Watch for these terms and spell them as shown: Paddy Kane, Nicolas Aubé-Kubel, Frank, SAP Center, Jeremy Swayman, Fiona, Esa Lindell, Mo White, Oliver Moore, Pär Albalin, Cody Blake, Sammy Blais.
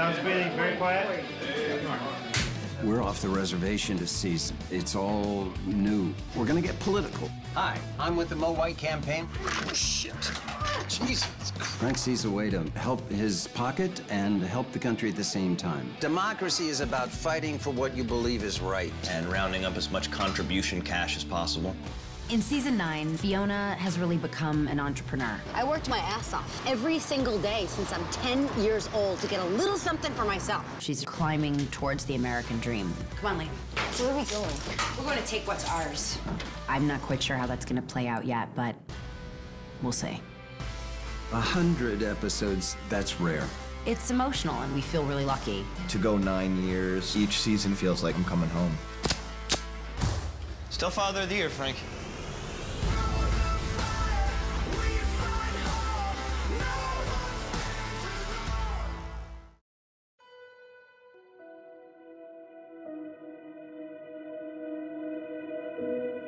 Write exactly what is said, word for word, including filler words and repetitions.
Sounds really very quiet. We're off the reservation this season. It's all new. We're gonna get political. Hi, I'm with the Mo White campaign. Oh, shit. Jesus. Frank sees a way to help his pocket and help the country at the same time. Democracy is about fighting for what you believe is right. And rounding up as much contribution cash as possible. In season nine, Fiona has really become an entrepreneur. I worked my ass off every single day since I'm ten years old to get a little something for myself. She's climbing towards the American dream. Come on, Lee. Where are we going? We're going to take what's ours. I'm not quite sure how that's going to play out yet, but we'll see. A hundred episodes, that's rare. It's emotional, and we feel really lucky. To go nine years, each season feels like I'm coming home. Still Father of the Year, Frank. Thank you.